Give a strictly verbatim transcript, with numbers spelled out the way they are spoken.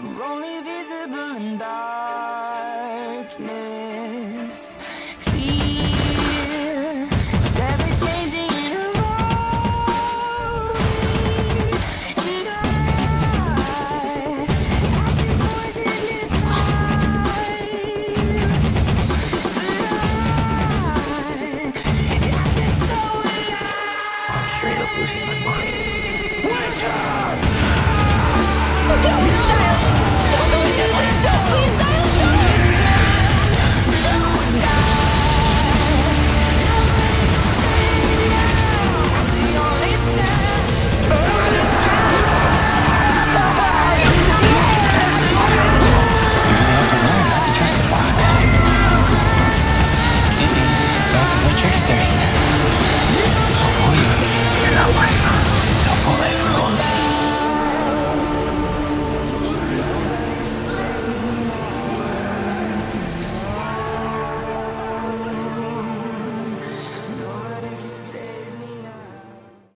I'm only visible in darkness. Fear is ever-changing and evolving. And I, I feel poison inside. And I, I feel so alive. I'm straight up losing my mind. Witcher! Don't, Silas! Don't do it! Please don't! Please, Silas, don't! You're gonna have to learn not to trust the box. Not because they're tricksters. You know what, son?